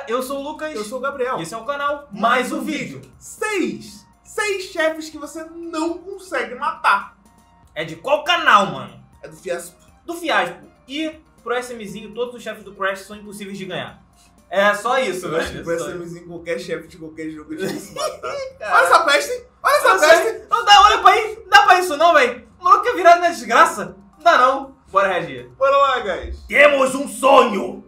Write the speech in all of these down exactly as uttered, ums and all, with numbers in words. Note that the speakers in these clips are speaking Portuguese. galera, eu sou o Lucas. Eu sou o Gabriel. E esse é o canal Mais Um Vídeo. Seis! Seis chefes que você não consegue matar. É de qual canal, mano? É do Fiaspo. Do Fiaspo. E pro SMzinho, todos os chefes do Crash são impossíveis de ganhar. É só isso, velho. Pro SMzinho, qualquer chefe de qualquer jogo é difícil matar. Olha essa peste! Olha essa peste! Não dá, olha pra isso, não dá pra isso não, velho. O maluco quer virar na desgraça. Não dá não. Bora reagir. Bora lá, guys. Temos um sonho.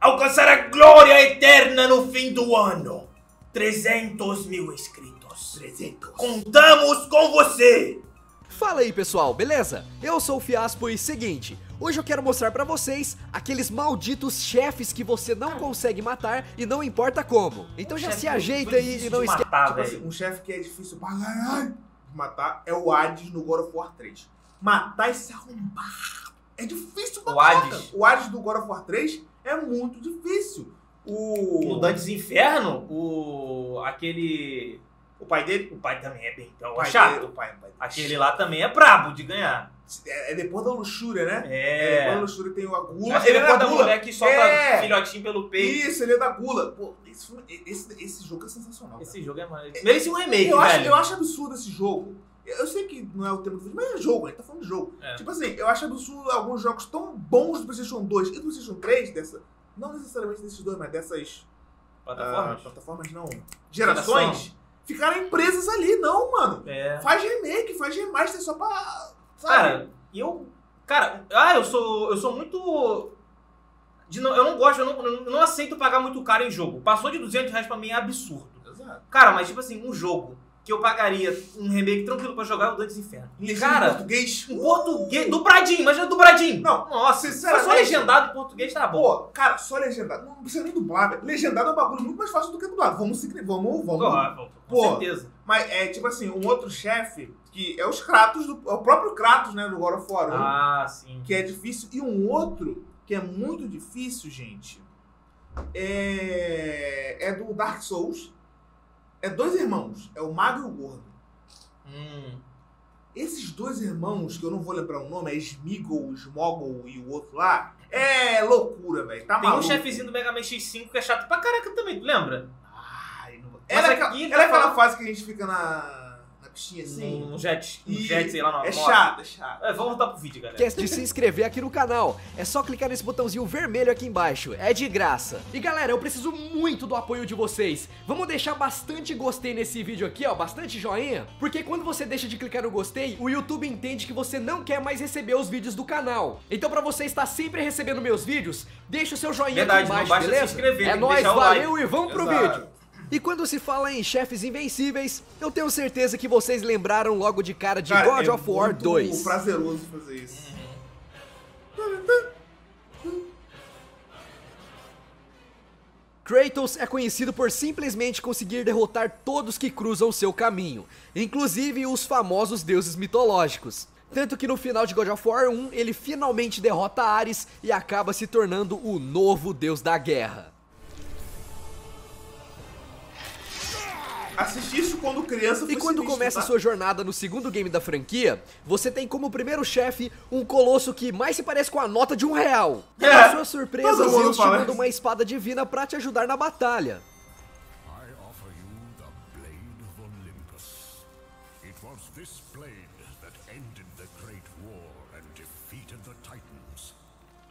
Alcançar a glória eterna no fim do ano. trezentos mil inscritos. trezentos. Contamos com você. Fala aí, pessoal, beleza? Eu sou o Fiaspo e seguinte, hoje eu quero mostrar pra vocês aqueles malditos chefes que você não consegue matar e não importa como. Então um já se ajeita aí e não esquece. Tipo assim, um chefe que é difícil pra caralho matar é o Hades no God of War três. Matar e se arrombar é difícil pra matar. O Hades. O Hades do God of War três é muito difícil. O, o Dante Inferno, o aquele... O pai dele? O pai também é bem então, pai chato. Dele, o pai, o pai Aquele lá também é brabo de ganhar. É, é depois da luxúria, né? É. é depois da luxúria tem o Gula. Ele, ele é da mulher que solta é. filhotinho pelo peito. Isso, ele é da Gula. Pô, esse, esse, esse jogo é sensacional. Esse cara. jogo é maravilhoso. Merece um remake, eu velho. Acho, eu acho absurdo esse jogo. Eu sei que não é o tema do vídeo, mas é jogo, ele tá falando de jogo. É. Tipo assim, eu acho absurdo alguns jogos tão bons do Playstation dois e do Playstation três, dessa, não necessariamente desses dois, mas dessas... Plataformas? Uh, plataformas não. Gerações? Geração. Ficaram presas ali, não, mano. É. Faz remake, faz remaster só pra... Sabe? Cara, eu... Cara, ah, eu sou, eu sou muito... De não, eu não gosto, eu não, eu não aceito pagar muito caro em jogo. Passou de duzentos reais pra mim é absurdo. Exato. Cara, mas tipo assim, um jogo que eu pagaria um remake tranquilo pra jogar o Dante Inferno. Cara, em português. Um português. Dobradinho, imagina dobradinho. Não, nossa, sinceramente. Só legendado em português tá bom. Pô, cara, só legendado. Não precisa nem dublar, velho. Legendado é um bagulho muito mais fácil do que dublar. Vamos se criar. Vamos, vamos. Claro, pô, com certeza. Mas é tipo assim, um outro chefe, que é os Kratos, do, é o próprio Kratos, né, do God of War. Ah, sim. Que é difícil. E um outro que é muito difícil, gente, é, é do Dark Souls. É dois irmãos, é o Mago e o Gordo. Hum. Esses dois irmãos, que eu não vou lembrar o nome, é Smiggle, Smogol e o outro lá, é loucura, velho. Tá Tem maluco. Tem um chefezinho do Mega Man X cinco que é chato pra caraca também, tu lembra? Ai, não... Ela é aquela, ela aquela fase que a gente fica na, na piscina assim. No, no jet, no jet, sei lá, na é moto. Chato, é chato. É, vamos voltar pro vídeo, galera. Esquece de se inscrever aqui no canal. É só clicar nesse botãozinho vermelho aqui embaixo. É de graça. E galera, eu preciso muito do apoio de vocês. Vamos deixar bastante gostei nesse vídeo aqui, ó. Bastante joinha. Porque quando você deixa de clicar no gostei, o YouTube entende que você não quer mais receber os vídeos do canal. Então pra você estar sempre recebendo meus vídeos, deixa o seu joinha Verdade, aqui embaixo, não basta beleza? Se inscrever, é nóis, valeu like. E vamos pro Exato. vídeo. E quando se fala em chefes invencíveis, eu tenho certeza que vocês lembraram logo de cara de cara, God é of War dois. É prazeroso fazer isso. Kratos é conhecido por simplesmente conseguir derrotar todos que cruzam seu caminho, inclusive os famosos deuses mitológicos. Tanto que no final de God of War um, ele finalmente derrota Ares e acaba se tornando o novo deus da guerra. Assistir isso quando criança foi E quando sinistro, começa tá? sua jornada no segundo game da franquia, você tem como primeiro chefe um colosso que mais se parece com a nota de um real. É. Pra sua surpresa, Zeus te manda uma espada divina pra te ajudar na batalha.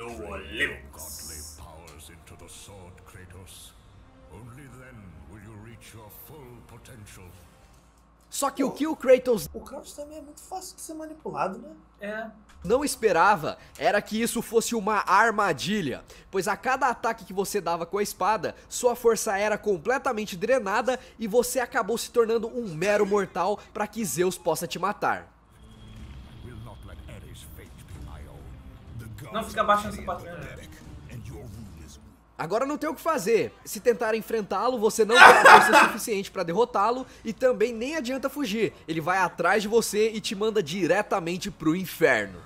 O Olympus. Só que o que o Kratos... O Kratos também é muito fácil de ser manipulado, né? É. Não esperava era que isso fosse uma armadilha, pois a cada ataque que você dava com a espada, sua força era completamente drenada e você acabou se tornando um mero mortal para que Zeus possa te matar. Não fica abaixo dessa patrulha, né? Agora não tem o que fazer, se tentar enfrentá-lo, você não tem força suficiente pra derrotá-lo e também nem adianta fugir, ele vai atrás de você e te manda diretamente pro inferno.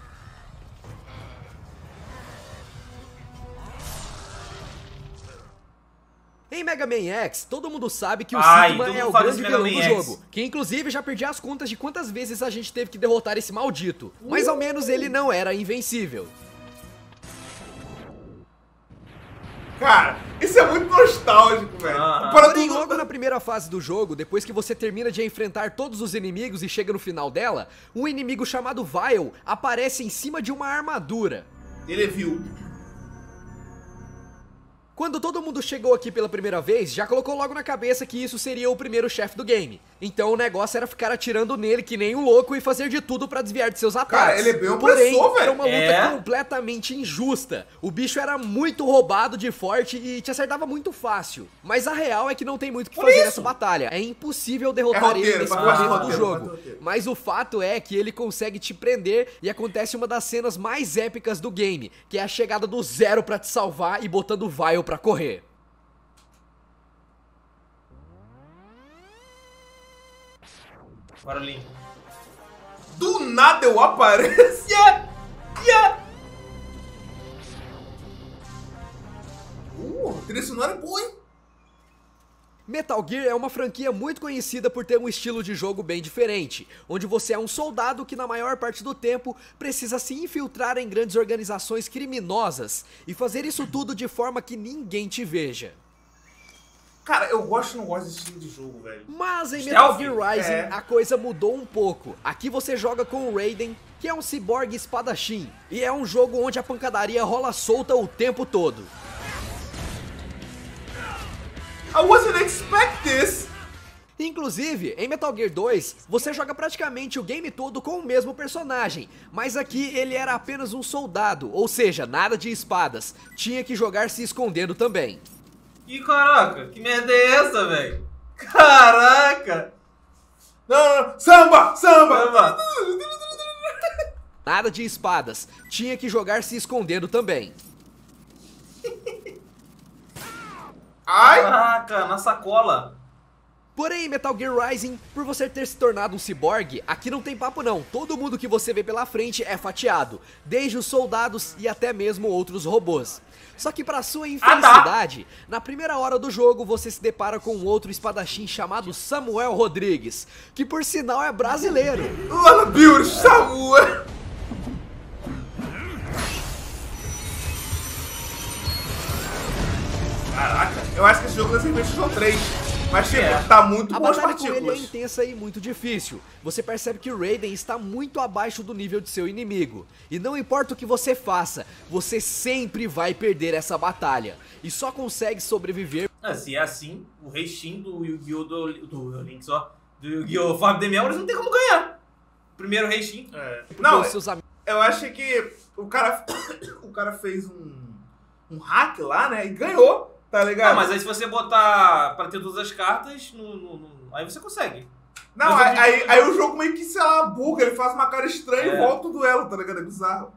Em Mega Man X, todo mundo sabe que o Ai, Sigma é o grande vilão do jogo, que inclusive já perdi as contas de quantas vezes a gente teve que derrotar esse maldito, mas ao menos ele não era invencível. Cara, Isso é muito nostálgico, velho. Ah, Porém, do... logo na primeira fase do jogo, depois que você termina de enfrentar todos os inimigos e chega no final dela, um inimigo chamado Vile aparece em cima de uma armadura. Ele é viu. Quando todo mundo chegou aqui pela primeira vez, já colocou logo na cabeça que isso seria o primeiro chefe do game. Então o negócio era ficar atirando nele que nem um louco e fazer de tudo pra desviar de seus ataques. Cara, ele é bem opressor, velho. Era uma luta é. completamente injusta. O bicho era muito roubado de forte e te acertava muito fácil. Mas a real é que não tem muito o que fazer isso? nessa batalha. É impossível derrotar é roteiro, ele nesse momento do jogo. Mas o fato é que ele consegue te prender e acontece uma das cenas mais épicas do game, que é a chegada do Zero pra te salvar e botando o Vile pra correr. Barulhinho. Do nada eu apareço. Yeah. Yeah. Uh, trilha sonora é boa, hein? Metal Gear é uma franquia muito conhecida por ter um estilo de jogo bem diferente, onde você é um soldado que na maior parte do tempo precisa se infiltrar em grandes organizações criminosas e fazer isso tudo de forma que ninguém te veja. Cara, eu gosto e não gosto desse estilo de jogo, velho. Mas em Metal Gear Rising, é. a coisa mudou um pouco. Aqui você joga com o Raiden, que é um ciborgue espadachim, e é um jogo onde a pancadaria rola solta o tempo todo. I wasn't expect this. Inclusive, em Metal Gear dois, você joga praticamente o game todo com o mesmo personagem, mas aqui ele era apenas um soldado, ou seja, nada de espadas, tinha que jogar se escondendo também. Ih, caraca, que merda é essa, velho? Caraca! Não, não, não, samba, samba! samba. Nada de espadas, tinha que jogar se escondendo também. Ai! Caraca, na sacola! Porém, Metal Gear Rising, por você ter se tornado um ciborgue, aqui não tem papo não. Todo mundo que você vê pela frente é fatiado, desde os soldados e até mesmo outros robôs. Só que pra sua infelicidade, ah, tá. na primeira hora do jogo você se depara com um outro espadachim chamado Samuel Rodrigues, que por sinal é brasileiro. Olha, Bill, Samuel! Caraca, eu acho que esse jogo é Playstation três, mas tipo, é. tá muito bom as partículas. A batalha com ele é intensa e muito difícil. Você percebe que o Raiden está muito abaixo do nível de seu inimigo. E não importa o que você faça, você sempre vai perder essa batalha. E só consegue sobreviver... Ah, se é assim, o Rei Shin do Yu-Gi-Oh! Do, do, do Link só, do Yu-Gi-Oh! Fábio Demiel, eles não tem como ganhar. Primeiro Rei Shin. É. Não, seus am... eu acho que o cara, o cara fez um, um hack lá, né, e ganhou. Tá ligado? Não, mas aí se você botar pra ter todas as cartas, no, no, no, aí você consegue. Não, mas aí, aí, aí o jogo meio que, sei lá, buga, ele faz uma cara estranha é. e volta o duelo, tá ligado? É bizarro.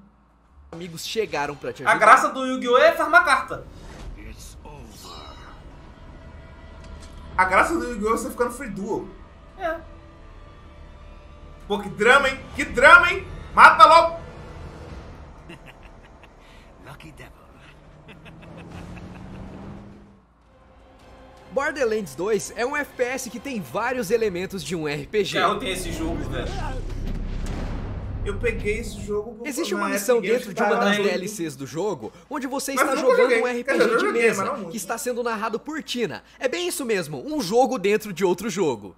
Amigos chegaram pra te ajudar. A graça do Yu-Gi-Oh! É farmar carta. It's over. A graça do Yu-Gi-Oh! É você ficar no free duel. É. Pô, que drama, hein? Que drama, hein? Mata logo! Lucky Devil. Borderlands dois é um F P S que tem vários elementos de um R P G. Eu tenho esse jogo, velho. Eu peguei esse jogo... Existe uma missão dentro de uma das D L Cs do jogo, onde você está jogando um R P G de mesa, que está sendo narrado por Tina. É bem isso mesmo, um jogo dentro de outro jogo.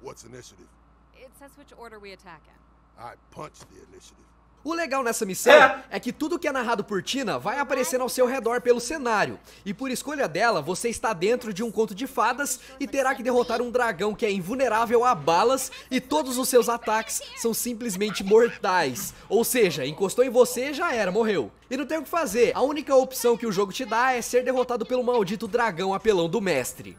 What's initiative? It says which order we attack in. I punched the initiative. O legal nessa missão é. é que tudo que é narrado por Tina vai aparecendo ao seu redor pelo cenário. E por escolha dela, você está dentro de um conto de fadas e terá que derrotar um dragão que é invulnerável a balas e todos os seus ataques são simplesmente mortais. Ou seja, encostou em você, já era, morreu. E não tem o que fazer, a única opção que o jogo te dá é ser derrotado pelo maldito dragão apelão do mestre.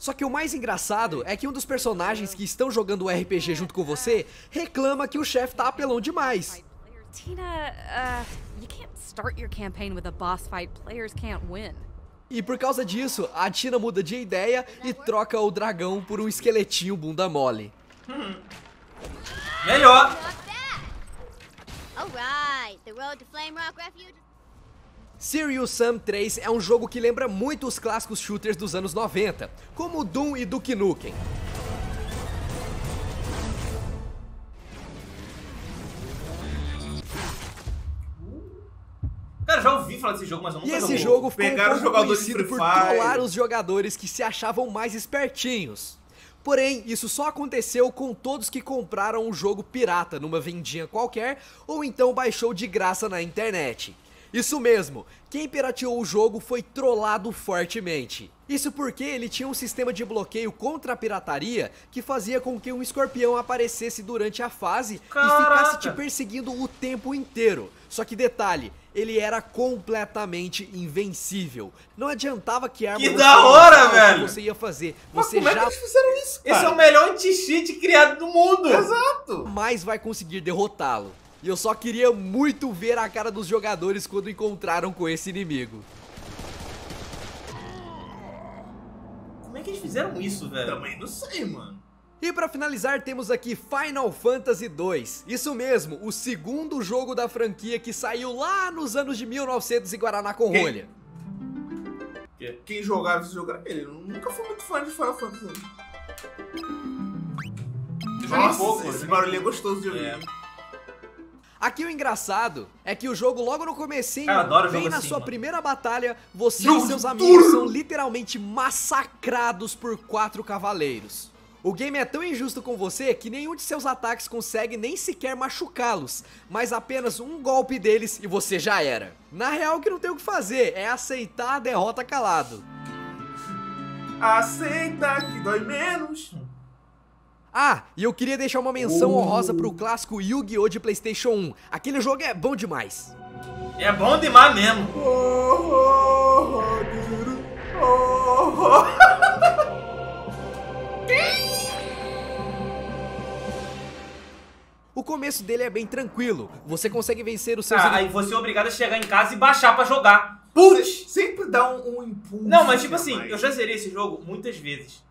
Só que o mais engraçado é que um dos personagens que estão jogando o R P G junto com você reclama que o chefe tá apelão demais. Tina, uh, you can't start your campaign with a boss fight. Players can't win. E por causa disso, a Tina muda de ideia e troca o dragão por um esqueletinho bunda mole. Hum. Melhor. Serious Sam três é um jogo que lembra muito os clássicos shooters dos anos noventa, como Doom e Duke Nukem. já ouvi falar desse jogo, mas eu nunca E esse jogo ficou um pouco conhecido por trollar os jogadores que se achavam mais espertinhos. Porém, isso só aconteceu com todos que compraram o jogo pirata numa vendinha qualquer ou então baixou de graça na internet. Isso mesmo, quem pirateou o jogo foi trollado fortemente. Isso porque ele tinha um sistema de bloqueio contra a pirataria que fazia com que um escorpião aparecesse durante a fase Caraca. e ficasse te perseguindo o tempo inteiro. Só que detalhe, ele era completamente invencível. Não adiantava que arma que da hora, velho. você ia fazer. Você Mas como já... é que eles fizeram isso, cara? Esse é o melhor anti-cheat criado do mundo. Exato. Mas vai conseguir derrotá-lo. E eu só queria muito ver a cara dos jogadores quando encontraram com esse inimigo. Como é que eles fizeram isso, velho? Também não sei, mano. E pra finalizar, temos aqui Final Fantasy dois. Isso mesmo, o segundo jogo da franquia que saiu lá nos anos de mil e novecentos e Guaraná com rolha. Quem, Quem jogava esse jogo era ele. Eu nunca fui muito fã de Final Fantasy. Nossa, pouco, esse né? barulho é gostoso de ouvir. É. Aqui o engraçado é que o jogo logo no comecinho, bem na assim, sua mano. primeira batalha, você Deus e seus amigos Deus. são literalmente massacrados por quatro cavaleiros. O game é tão injusto com você que nenhum de seus ataques consegue nem sequer machucá-los, mas apenas um golpe deles e você já era. Na real, o que não tem o que fazer é aceitar a derrota calado. Aceita que dói menos. Ah, e eu queria deixar uma menção uh. honrosa pro clássico Yu-Gi-Oh! De Playstation um. Aquele jogo é bom demais. É bom demais mesmo. O começo dele é bem tranquilo. Você consegue vencer os seus... Ah, aí você é obrigado a chegar em casa e baixar pra jogar. Putz! Sempre dá um, um impulso. Não, mas tipo assim, eu já zerei esse jogo muitas vezes.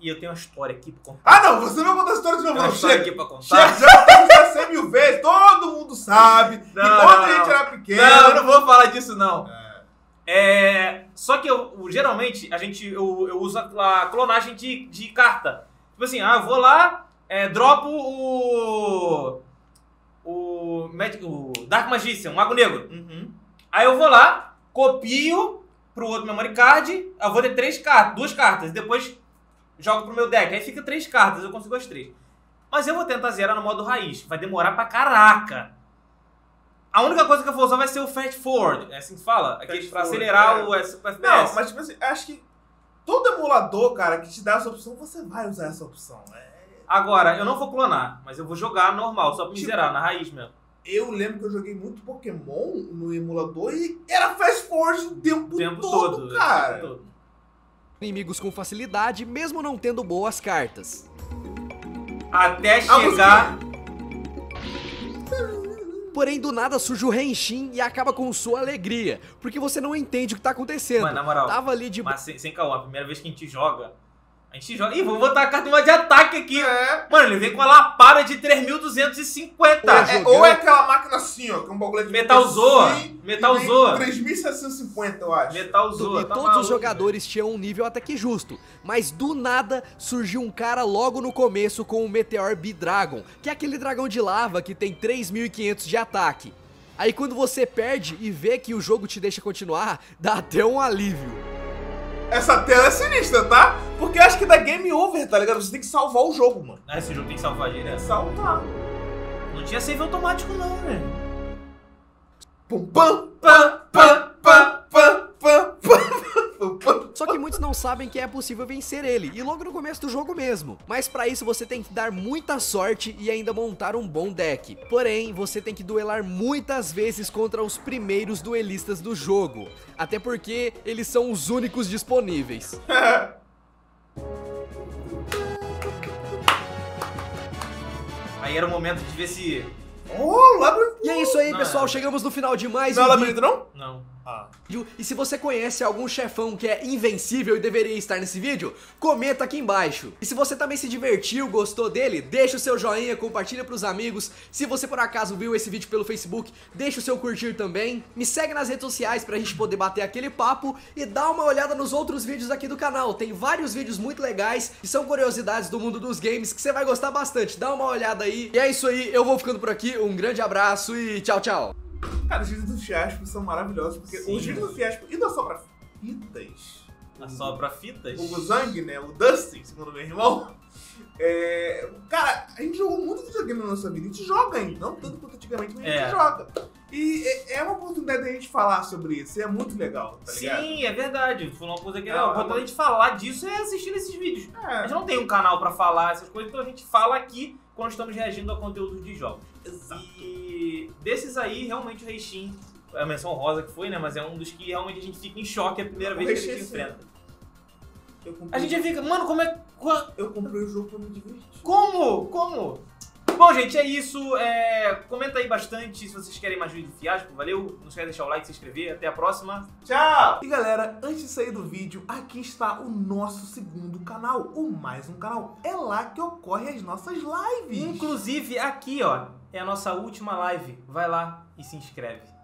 E eu tenho uma história aqui pra contar. Ah, não, você não vai contar a história de novo. Não, chega aqui pra contar. Chega, já contamos cem mil vezes, todo mundo sabe. Não, e quando a gente era pequeno. Não, eu não vou falar disso, não. É. É, só que eu, geralmente, a gente, eu, eu uso a clonagem de, de carta. Tipo assim, ah, eu vou lá, é, dropo o. O. O Dark Magician, o Mago Negro. Uhum. Aí eu vou lá, copio pro outro memory card, eu vou ter três cartas, duas cartas, e depois. Jogo pro meu deck, aí fica três cartas, eu consigo as três. Mas eu vou tentar zerar no modo raiz, vai demorar pra caraca. A única coisa que eu vou usar vai ser o Fast Forward, é assim que fala? Aquele pra acelerar é. o F P S. Não, mas tipo assim, acho que todo emulador, cara, que te dá essa opção, você vai usar essa opção. É... Agora, eu não vou clonar, mas eu vou jogar normal, só pra me tipo, zerar, na raiz mesmo. Eu lembro que eu joguei muito Pokémon no emulador e era Fast Forward o tempo, tempo todo, todo, cara. O tempo todo. Inimigos com facilidade, mesmo não tendo boas cartas. Até chegar... Porém, do nada surge o Rei Shin e acaba com sua alegria, porque você não entende o que tá acontecendo. Mas, na moral, tava ali de... mas sem, sem calma, a primeira vez que a gente joga, a gente joga... Ih, vou botar a carta de ataque aqui. É. Mano, ele vem com uma lapada de três mil duzentos e cinquenta. É, é, ou é aquela máquina assim, ó, que é um bagulho de... Metalzou. Metalzou. três mil seiscentos e cinquenta, eu acho. Metalzou. E tá todos maluco, os jogadores, velho, tinham um nível até que justo. Mas do nada, surgiu um cara logo no começo com o Meteor B-Dragon, que é aquele dragão de lava que tem três mil e quinhentos de ataque. Aí quando você perde e vê que o jogo te deixa continuar, dá até um alívio. Essa tela é sinistra, tá? Porque eu acho que dá game over, tá ligado? Você tem que salvar o jogo, mano. Ah, esse jogo tem que salvar ele, né? Salvar. Não tinha save automático, não, velho. Pum, pam, pam, pam, pam, pam, pam, pam, pam. Só que muitos não sabem que é possível vencer ele, e logo no começo do jogo mesmo. Mas pra isso você tem que dar muita sorte e ainda montar um bom deck. Porém, você tem que duelar muitas vezes contra os primeiros duelistas do jogo, até porque eles são os únicos disponíveis. Aí era o momento de ver se... Oh, labirinto. E é isso aí, não, pessoal, é. chegamos no final de mais não, um vídeo. Não é labirinto, não? Não. Ah. E se você conhece algum chefão que é invencível e deveria estar nesse vídeo, comenta aqui embaixo. E se você também se divertiu, gostou dele, deixa o seu joinha, compartilha pros amigos. Se você por acaso viu esse vídeo pelo Facebook, deixa o seu curtir também. Me segue nas redes sociais pra gente poder bater aquele papo. E dá uma olhada nos outros vídeos aqui do canal. Tem vários vídeos muito legais e são curiosidades do mundo dos games que você vai gostar bastante. Dá uma olhada aí. E é isso aí, eu vou ficando por aqui. Um grande abraço e tchau, tchau. Cara, os vídeos do Fiaspo são maravilhosos, porque sim, os vídeos do Fiaspo e do Assopra Fitas... Assopra Fitas? O Zang, né? O Dustin, segundo meu irmão. É... Cara, a gente jogou muito videogame na nossa vida. A gente joga ainda, não tanto quanto antigamente, mas é. a gente joga. E é uma oportunidade da gente falar sobre isso, é muito legal, tá ligado? Sim, é verdade. Foi uma coisa que a oportunidade de falar disso é assistindo esses vídeos. É. A gente não tem um canal pra falar essas coisas, então a gente fala aqui quando estamos reagindo a conteúdos de jogos. Exato. E desses aí, realmente o Rei Shin, é a menção rosa que foi, né? Mas é um dos que realmente a gente fica em choque a primeira vez que a gente se enfrenta. A gente já fica, mano, como é... Eu comprei o jogo pra me divertir. Como? Como? Bom, gente, é isso. É... Comenta aí bastante se vocês querem mais vídeo do Fiaspo. Valeu. Não esquece de deixar o like, se inscrever. Até a próxima. Tchau! E galera, antes de sair do vídeo, aqui está o nosso segundo canal, o Mais Um Canal. É lá que ocorre as nossas lives. Inclusive, aqui, ó, é a nossa última live. Vai lá e se inscreve.